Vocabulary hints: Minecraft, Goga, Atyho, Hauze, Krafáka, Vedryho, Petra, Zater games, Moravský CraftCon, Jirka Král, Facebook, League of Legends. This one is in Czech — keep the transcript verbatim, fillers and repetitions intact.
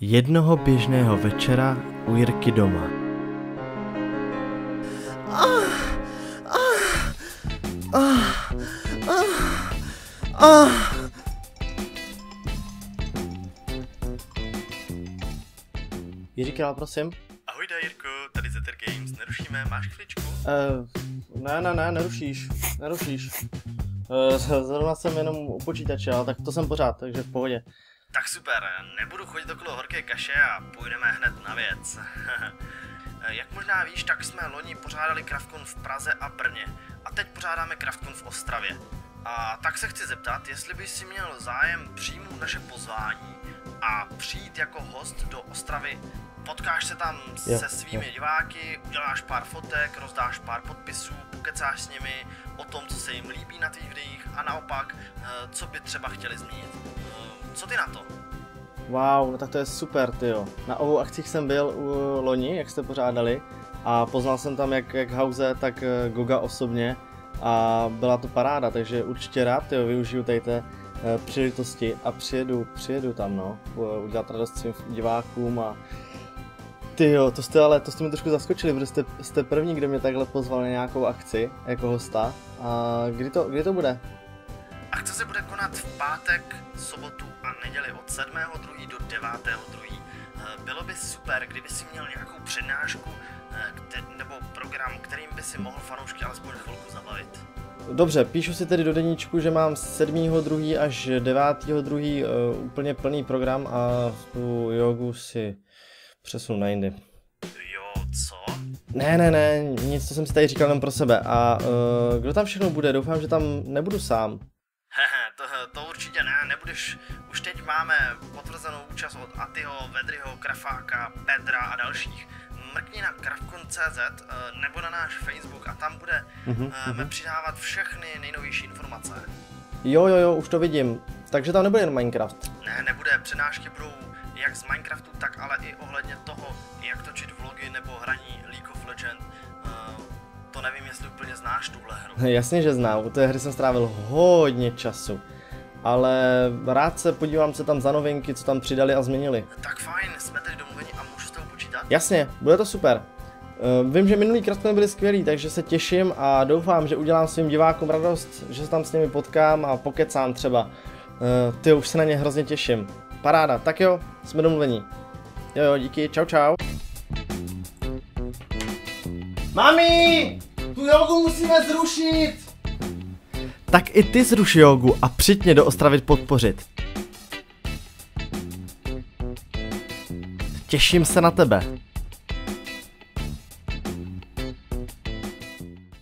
Jednoho běžného večera u Jirky doma. Jiříkrál, prosím. Ahoj, Jirko, tady Zater games, nerušíme, máš chvíličku? Uh, ne, ne, ne, nerušíš, nerušíš. Uh, zrovna jsem jenom u počítače, ale tak to jsem pořád, takže v pohodě. Tak super, nebudu chodit okolo horké kaše a půjdeme hned na věc. Jak možná víš, tak jsme loni pořádali CraftCon v Praze a Brně a teď pořádáme CraftCon v Ostravě. A tak se chci zeptat, jestli bys si měl zájem přijmout naše pozvání a přijít jako host do Ostravy. Potkáš se tam jo, se svými jo. diváky, uděláš pár fotek, rozdáš pár podpisů, pokecáš s nimi o tom, co se jim líbí na tvých videích a naopak, co by třeba chtěli změnit. Co ty na to? Wow, no tak to je super, tyjo. Na obou akcích jsem byl u loni, jak jste pořádali, a poznal jsem tam jak, jak Hauze, tak Goga osobně a byla to paráda, takže určitě rád, tyjo, využiju tady té uh, příležitosti a přijedu, přijedu tam, no, udělat radost svým divákům a tyjo, to jste ale, to jste mi trošku zaskočili, protože jste, jste první, kdo mě takhle pozval na nějakou akci jako hosta. A kdy to, kdy to bude? Akce se bude konat v pátek, sobotu a neděli od sedmého druhého do devátého druhého Bylo by super, kdyby si měl nějakou přednášku nebo program, kterým by si mohl fanoušky alespoň chvilku zabavit. Dobře, píšu si tedy do deníčku, že mám sedmého druhého až devátého druhého úplně plný program a tu jogu si přesunu na jindy. Jo, co? Ne, ne, ne, nic, to jsem si tady říkal jen pro sebe. A uh, kdo tam všechno bude? Doufám, že tam nebudu sám. Hehe, to, to určitě ne, nebudeš, už teď máme potvrzenou účast od Atyho, Vedryho, Krafáka, Petra a dalších. Mrkni na craftcon tečka cé zet nebo na náš Facebook a tam budeme mm-hmm, mm-hmm. přidávat všechny nejnovější informace. Jo, jo, jo, už to vidím. Takže tam nebude jen Minecraft? Ne, nebude, přednášky budou jak z Minecraftu, tak ale i ohledně toho, jak točit vlogy nebo hraní League of Legends. To nevím, jestli úplně znáš tuhle hru. Jasně, že znám, u té hry jsem strávil hodně času. Ale rád se podívám, co tam za novinky, co tam přidali a změnili. Tak fajn, jsme tedy domluveni a můžu s toho počítat? Jasně, bude to super. Vím, že minulý CraftCon byly skvělý, takže se těším a doufám, že udělám svým divákům radost, že se tam s nimi potkám a pokecám třeba. Ty, už se na ně hrozně těším. Paráda, tak jo, jsme domluveni. Jo, jo, díky, čau, čau. Mami! Tu jogu musíme zrušit! Tak i ty zruš jogu a přijď mě do Ostravy podpořit. Těším se na tebe.